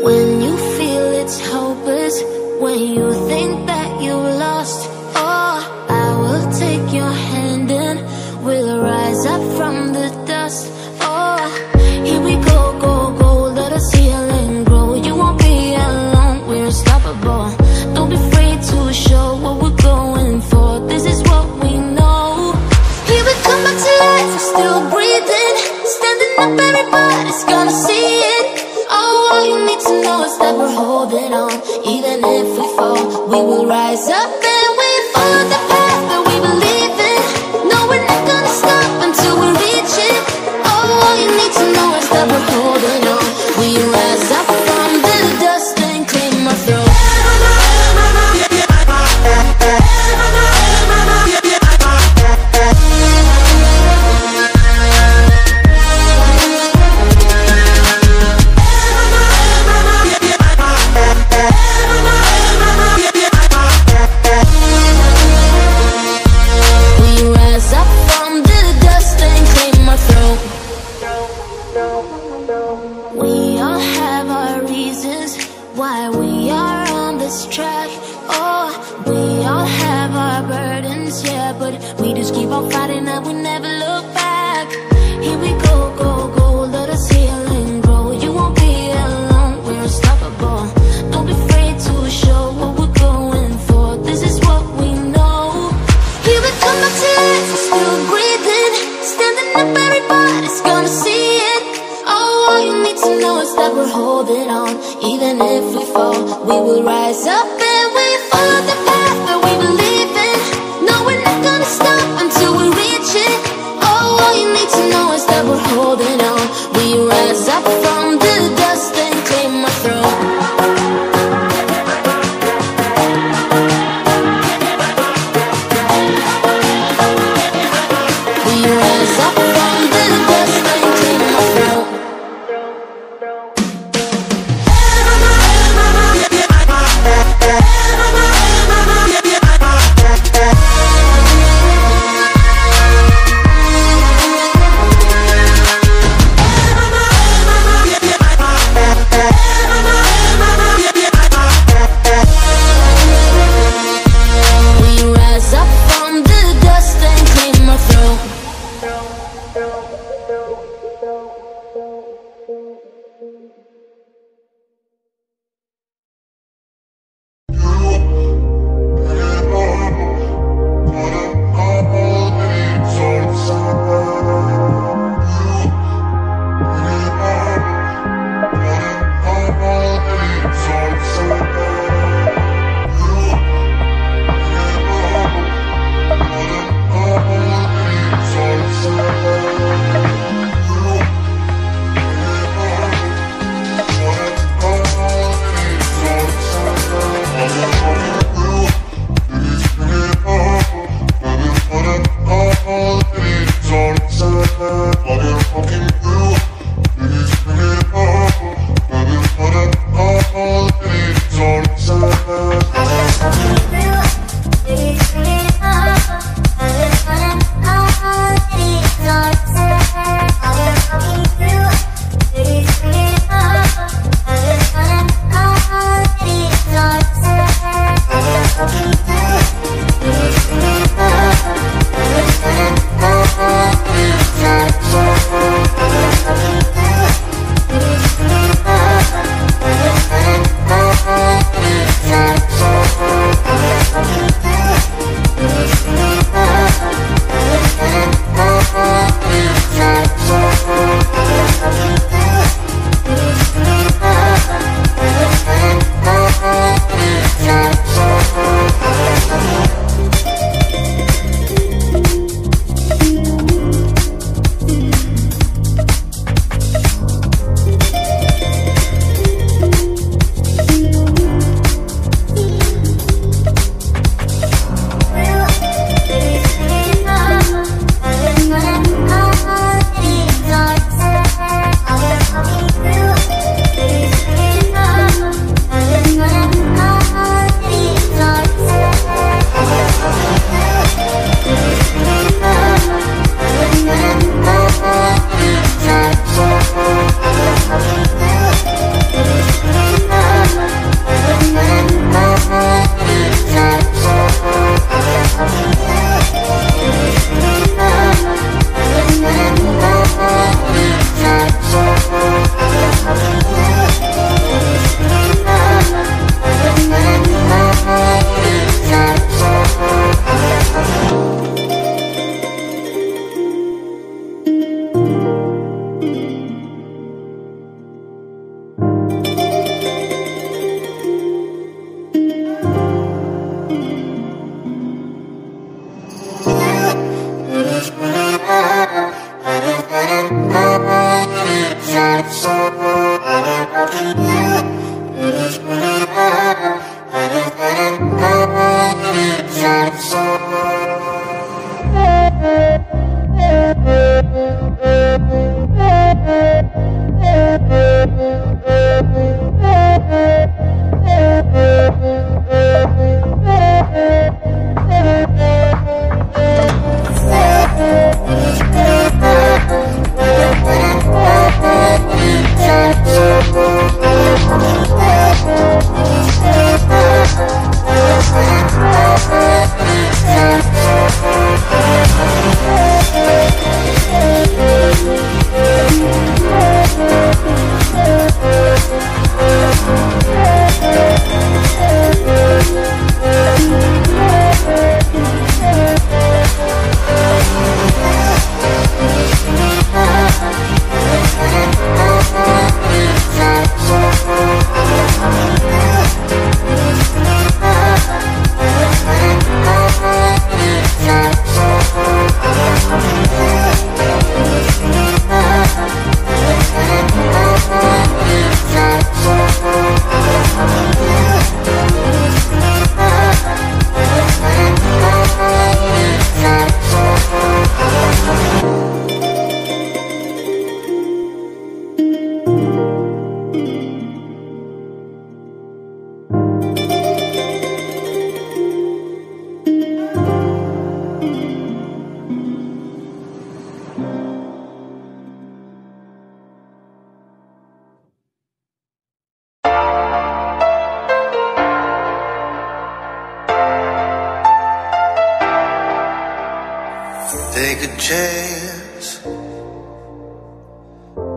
When you feel it's hopeless, when you think that you lost all, I will take your hand and we'll rise up from the dust. Oh, here we go, go, go, let us heal and grow. You won't be alone, we're unstoppable. Don't be afraid to show what we're going for. This is what we know. Here we come back to life, we're still breathing. Standing up, everybody's gonna see it. Oh, all you need to know is that we're holding on. Even if we fall, we will rise up and we follow the path that we believe in. No, we're not gonna stop until we reach it. Oh, all you need to know is that we're holding on. We rise up from the dust and claim our throne.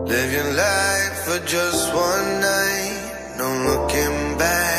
Live your life for just one night, no looking back.